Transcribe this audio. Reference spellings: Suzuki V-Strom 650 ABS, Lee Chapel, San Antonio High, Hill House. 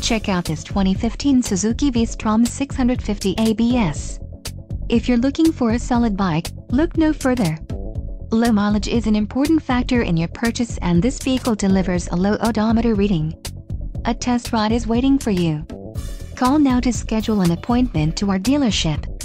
Check out this 2015 Suzuki V-Strom 650 ABS. If you're looking for a solid bike, look no further. Low mileage is an important factor in your purchase, and this vehicle delivers a low odometer reading. A test ride is waiting for you. Call now to schedule an appointment to our dealership.